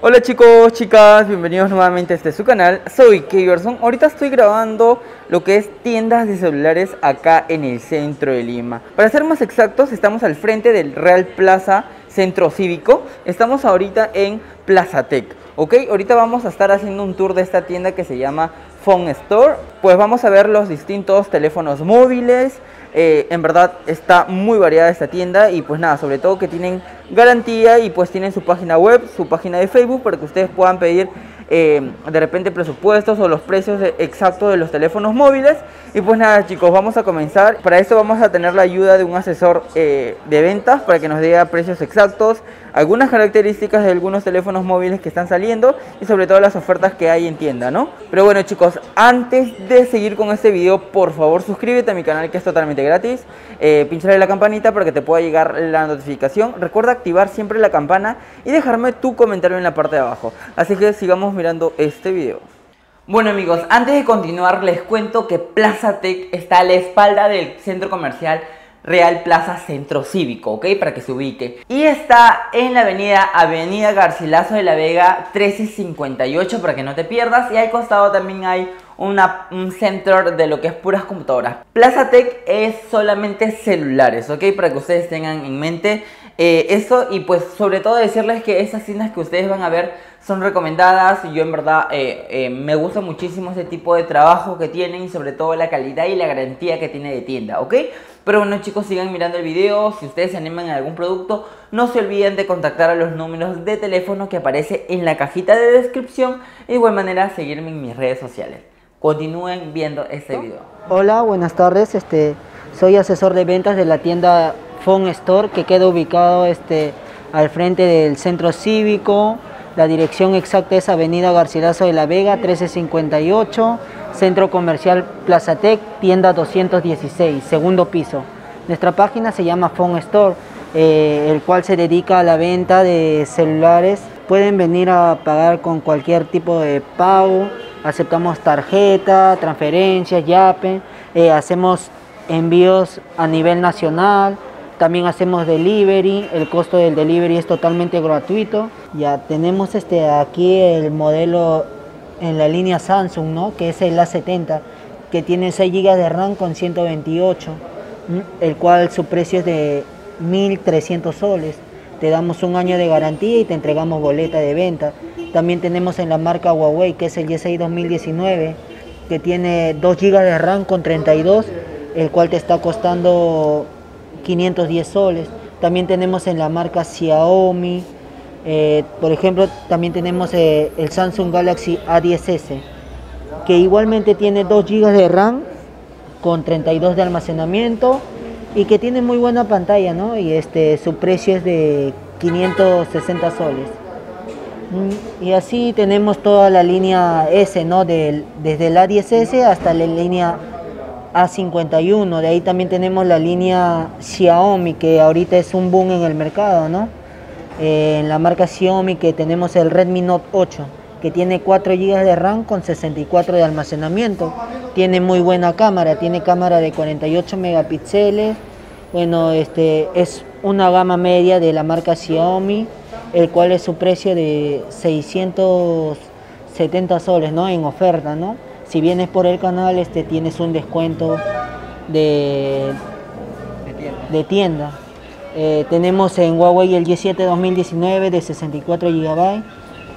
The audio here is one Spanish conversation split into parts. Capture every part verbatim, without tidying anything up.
Hola chicos, chicas, bienvenidos nuevamente a este su canal, soy Keyberson. Ahorita estoy grabando lo que es tiendas de celulares acá en el centro de Lima. Para ser más exactos, estamos al frente del Real Plaza Centro Cívico. Estamos ahorita en Plaza Tech, ¿ok? Ahorita vamos a estar haciendo un tour de esta tienda que se llama Phone Store. Pues vamos a ver los distintos teléfonos móviles. Eh, en verdad está muy variada esta tienda y pues nada, sobre todo que tienen garantía y pues tienen su página web, su página de Facebook para que ustedes puedan pedir eh, de repente presupuestos o los precios exactos de los teléfonos móviles. Y pues nada chicos, vamos a comenzar. Para esto vamos a tener la ayuda de un asesor eh, de ventas para que nos dé precios exactos, algunas características de algunos teléfonos móviles que están saliendo y sobre todo las ofertas que hay en tienda, ¿no? Pero bueno chicos, antes de seguir con este video, por favor suscríbete a mi canal que es totalmente gratis, eh, pincharle la campanita para que te pueda llegar la notificación. Recuerda activar siempre la campana y dejarme tu comentario en la parte de abajo, así que sigamos mirando este video. Bueno amigos, antes de continuar les cuento que Plaza Tech está a la espalda del centro comercial Real Plaza Centro Cívico, ok, para que se ubique, y está en la avenida Avenida Garcilaso de la Vega trece cincuenta y ocho, para que no te pierdas. Y al costado también hay Una, un centro de lo que es puras computadoras. Plaza Tech es solamente celulares, ok, para que ustedes tengan en mente eh, eso. Y pues sobre todo decirles que esas tiendas que ustedes van a ver son recomendadas. Yo en verdad eh, eh, me gusta muchísimo ese tipo de trabajo que tienen y sobre todo la calidad y la garantía que tiene de tienda, ok. Pero bueno chicos, sigan mirando el video. Si ustedes se animan a algún producto, no se olviden de contactar a los números de teléfono que aparece en la cajita de descripción. Y de igual manera seguirme en mis redes sociales. Continúen viendo este video. Hola, buenas tardes. Este, soy asesor de ventas de la tienda Phone Store, que queda ubicado este, al frente del Centro Cívico. La dirección exacta es Avenida Garcilaso de la Vega, trece cincuenta y ocho, Centro Comercial Plaza Tech, tienda doscientos dieciséis, segundo piso. Nuestra página se llama Phone Store, eh, el cual se dedica a la venta de celulares. Pueden venir a pagar con cualquier tipo de pago. Aceptamos tarjeta, transferencias, YAPE, eh, hacemos envíos a nivel nacional, también hacemos delivery. El costo del delivery es totalmente gratuito. Ya tenemos este, aquí el modelo en la línea Samsung, ¿no?, que es el A setenta, que tiene seis gigas de RAM con ciento veintiocho, ¿m?, el cual su precio es de mil trescientos soles. Te damos un año de garantía y te entregamos boleta de venta. También tenemos en la marca Huawei, que es el Y seis dos mil diecinueve, que tiene dos gigas de RAM con treinta y dos, el cual te está costando quinientos diez soles. También tenemos en la marca Xiaomi, eh, por ejemplo, también tenemos eh, el Samsung Galaxy A diez ese, que igualmente tiene dos gigas de RAM con treinta y dos de almacenamiento y que tiene muy buena pantalla, ¿no? Y este, su precio es de quinientos sesenta soles. Y así tenemos toda la línea S, ¿no?, Del, desde el A diez ese hasta la línea A cincuenta y uno. De ahí también tenemos la línea Xiaomi, que ahorita es un boom en el mercado, ¿no? Eh, en la marca Xiaomi, que tenemos el Redmi Note ocho, que tiene cuatro gigas de RAM con sesenta y cuatro de almacenamiento. Tiene muy buena cámara, tiene cámara de cuarenta y ocho megapíxeles. Bueno, este es una gama media de la marca Xiaomi, el cual es su precio de seiscientos setenta soles, ¿no?, en oferta, ¿no? Si vienes por el canal, este, tienes un descuento de, de tienda. De tienda. Eh, tenemos en Huawei el Y siete dos mil diecinueve de sesenta y cuatro gigas,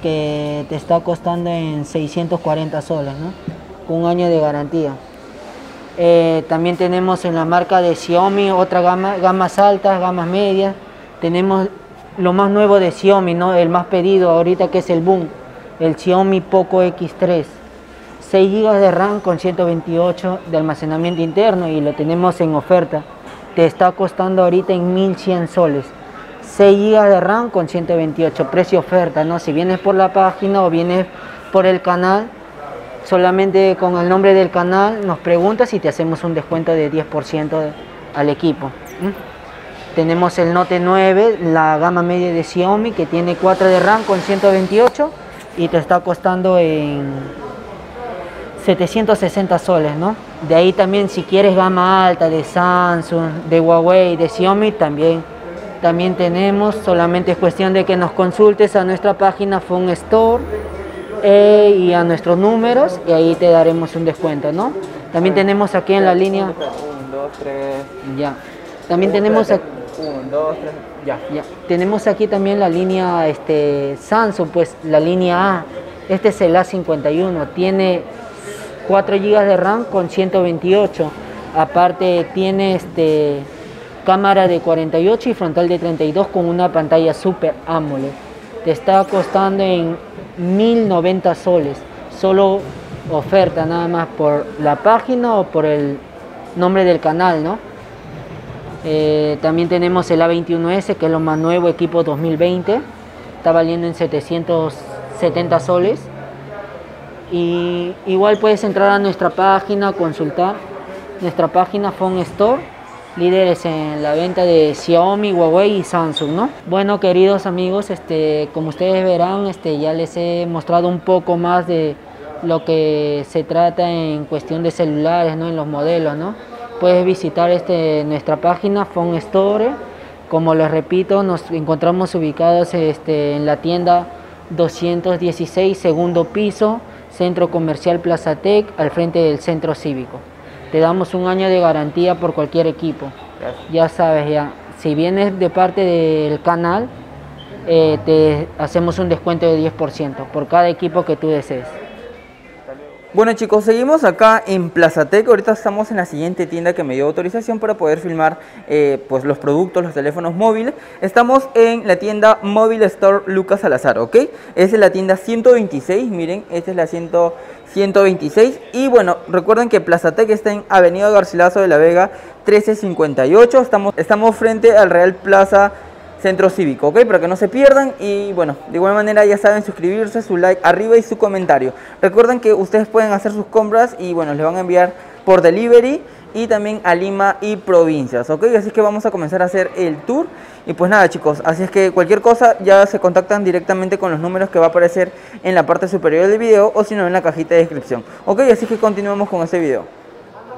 que te está costando en seiscientos cuarenta soles, ¿no?, con un año de garantía. Eh, también tenemos en la marca de Xiaomi otra gama, gamas altas, gamas medias. Tenemos lo más nuevo de Xiaomi, ¿no?, el más pedido ahorita, que es el boom, el Xiaomi Poco X tres, seis gigas de RAM con ciento veintiocho de almacenamiento interno, y lo tenemos en oferta. Te está costando ahorita en mil cien soles, seis gigas de RAM con ciento veintiocho, precio oferta, ¿no? Si vienes por la página o vienes por el canal, solamente con el nombre del canal nos preguntas y te hacemos un descuento de diez por ciento al equipo. ¿Mm? Tenemos el Note nueve, la gama media de Xiaomi, que tiene cuatro de RAM con ciento veintiocho y te está costando en setecientos sesenta soles, ¿no? De ahí también, si quieres gama alta de Samsung, de Huawei, de Xiaomi, también también tenemos, solamente es cuestión de que nos consultes a nuestra página Phone Store eh, y a nuestros números, y ahí te daremos un descuento, ¿no? También tenemos aquí en la línea... uno, dos, tres... Ya. También tenemos aquí... uno, dos, tres... Ya. Ya. Tenemos aquí también la línea este, Samsung, pues la línea A. Este es el A cincuenta y uno, tiene cuatro gigas de RAM con ciento veintiocho. Aparte tiene este, cámara de cuarenta y ocho y frontal de treinta y dos con una pantalla Super AMOLED. Te está costando en mil noventa soles. Solo oferta nada más por la página o por el nombre del canal, ¿no? Eh, también tenemos el A veintiuno ese, que es lo más nuevo, equipo dos mil veinte. Está valiendo en setecientos setenta soles. Y igual puedes entrar a nuestra página, consultar nuestra página Phone Store, líderes en la venta de Xiaomi, Huawei y Samsung, ¿no? Bueno, queridos amigos, este, como ustedes verán, este, ya les he mostrado un poco más de lo que se trata en cuestión de celulares, ¿no? En los modelos, ¿no? Puedes visitar este, nuestra página Phone Store. Como les repito, nos encontramos ubicados este, en la tienda doscientos dieciséis, segundo piso, Centro Comercial Plaza Tech, al frente del Centro Cívico. Te damos un año de garantía por cualquier equipo. Gracias. Ya sabes, ya. Si vienes de parte del canal, eh, te hacemos un descuento de diez por ciento por cada equipo que tú desees. Bueno, chicos, seguimos acá en Plaza Tech. Ahorita estamos en la siguiente tienda que me dio autorización para poder filmar eh, pues los productos, los teléfonos móviles. Estamos en la tienda Mobile Store Lucas Salazar, ¿ok? Esa es la tienda ciento veintiséis, miren, esta es la ciento veintiséis. Y bueno, recuerden que Plaza Tech está en Avenida Garcilaso de la Vega mil trescientos cincuenta y ocho. Estamos, estamos frente al Real Plaza Centro Cívico, ok, para que no se pierdan. Y bueno, de igual manera ya saben, suscribirse, su like arriba y su comentario. Recuerden que ustedes pueden hacer sus compras y bueno, les van a enviar por delivery y también a Lima y provincias, ok. Así que vamos a comenzar a hacer el tour y pues nada, chicos, así es que cualquier cosa ya se contactan directamente con los números que va a aparecer en la parte superior del video, o si no, en la cajita de descripción, ok. Así que continuamos con este video.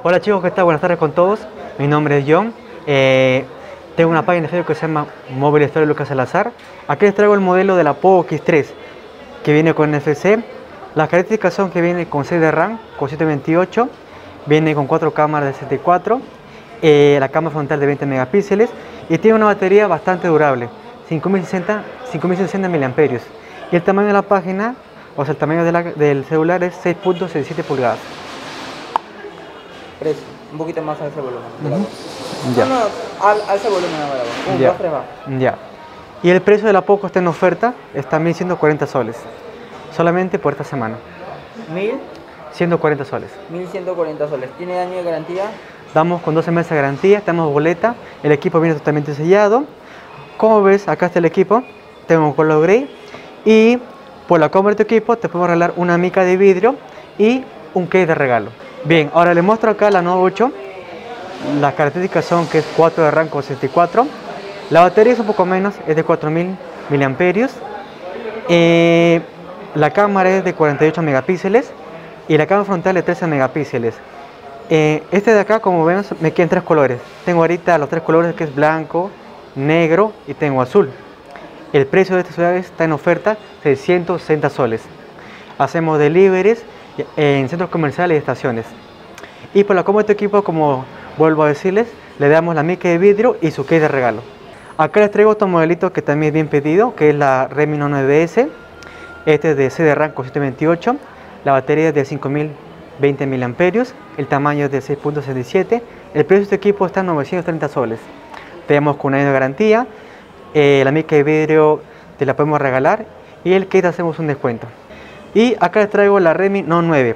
Hola chicos, ¿qué tal? Buenas tardes con todos, mi nombre es John. eh... Tengo una página de Facebook que se llama Mobile Store Lucas Salazar. Aquí les traigo el modelo de la Poco X tres, que viene con N F C. Las características son que viene con seis de RAM, con ciento veintiocho, viene con cuatro cámaras de sesenta y cuatro, eh, la cámara frontal de veinte megapíxeles y tiene una batería bastante durable, cinco mil sesenta mAh. Y el tamaño de la página, o sea, el tamaño de la, del celular es seis punto sesenta y siete pulgadas. Precio. Un poquito más a ese volumen. Uh-huh. Ya. No, no, al, a ese volumen ahora. Un, ya. Dos, tres, va. Ya. Y el precio de la Poco está en oferta, está en mil ciento cuarenta soles. Solamente por esta semana. mil ciento cuarenta soles. mil ciento cuarenta soles. ¿Tiene año de garantía? Damos con doce meses de garantía, tenemos boleta. El equipo viene totalmente sellado. Como ves, acá está el equipo. Tengo un color grey. Y por la compra de tu equipo te podemos regalar una mica de vidrio y un case de regalo. Bien, ahora les muestro acá la Nova ocho. Las características son que es cuatro de RAM con sesenta y cuatro. La batería es un poco menos, es de cuatro mil miliamperios hora. Eh, la cámara es de cuarenta y ocho megapíxeles y la cámara frontal de trece megapíxeles. Eh, este de acá, como vemos, me quedan tres colores. Tengo ahorita los tres colores, que es blanco, negro y tengo azul. El precio de este celular está en oferta, seiscientos sesenta soles. Hacemos deliveries en centros comerciales y estaciones. Y por la compra de tu equipo, como vuelvo a decirles, le damos la mica de vidrio y su case de regalo. Acá les traigo otro modelito que también es bien pedido, que es la Redmi nueve ese. Este es de seis de RAM con ciento veintiocho. La batería es de cinco mil veinte miliamperios hora. El tamaño es de seis punto sesenta y siete. El precio de tu equipo está en novecientos treinta soles. Tenemos con un año de garantía. Eh, la mica de vidrio te la podemos regalar y el case hacemos un descuento. Y acá les traigo la Redmi Note nueve.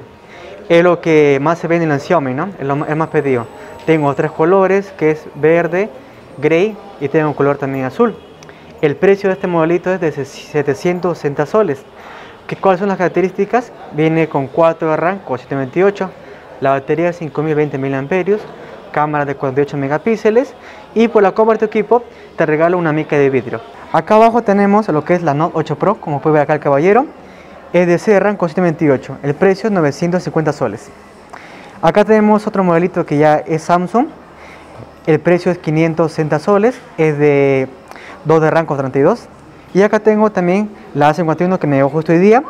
Es lo que más se vende en el Xiaomi, ¿no? Es lo es más pedido. Tengo tres colores, que es verde, grey y tengo un color también azul. El precio de este modelito es de setecientos sesenta soles. ¿Qué, ¿Cuáles son las características? Viene con cuatro de RAM, con ciento veintiocho. La batería de cinco mil veinte miliamperios hora. Cámara de cuarenta y ocho megapíxeles. Y por la compra de tu equipo te regalo una mica de vidrio. Acá abajo tenemos lo que es la Note ocho Pro, como puede ver acá el caballero. Es de seis de RAM con ciento veintiocho, el precio es novecientos cincuenta soles. Acá tenemos otro modelito que ya es Samsung, el precio es quinientos sesenta soles, es de dos de rango treinta y dos. Y acá tengo también la A cincuenta y uno que me llegó justo hoy día,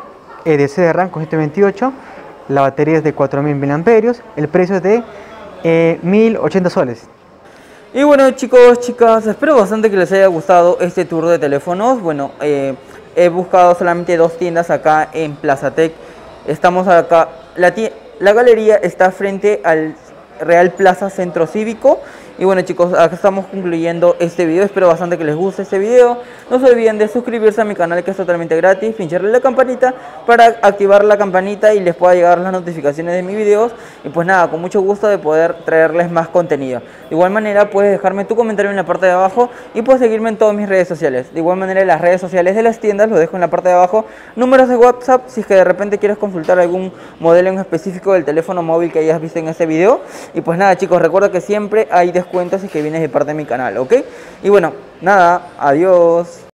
E D C de rango ciento veintiocho, la batería es de cuatro mil miliamperios hora, el precio es de eh, mil ochenta soles. Y bueno, chicos, chicas, espero bastante que les haya gustado este tour de teléfonos. Bueno, eh, he buscado solamente dos tiendas acá en Plaza Tech. Estamos acá, la, la galería está frente al Real Plaza Centro Cívico. Y bueno, chicos, acá estamos concluyendo este video. Espero bastante que les guste este video. No se olviden de suscribirse a mi canal, que es totalmente gratis, pincharle la campanita para activar la campanita y les pueda llegar las notificaciones de mis videos. Y pues nada, con mucho gusto de poder traerles más contenido. De igual manera, puedes dejarme tu comentario en la parte de abajo y puedes seguirme en todas mis redes sociales. De igual manera, las redes sociales de las tiendas los dejo en la parte de abajo. Números de WhatsApp, si es que de repente quieres consultar algún modelo en específico del teléfono móvil que hayas visto en este video. Y pues nada, chicos, recuerda que siempre hay descuentos y que vienes de parte de mi canal, ¿ok? Y bueno, nada, adiós.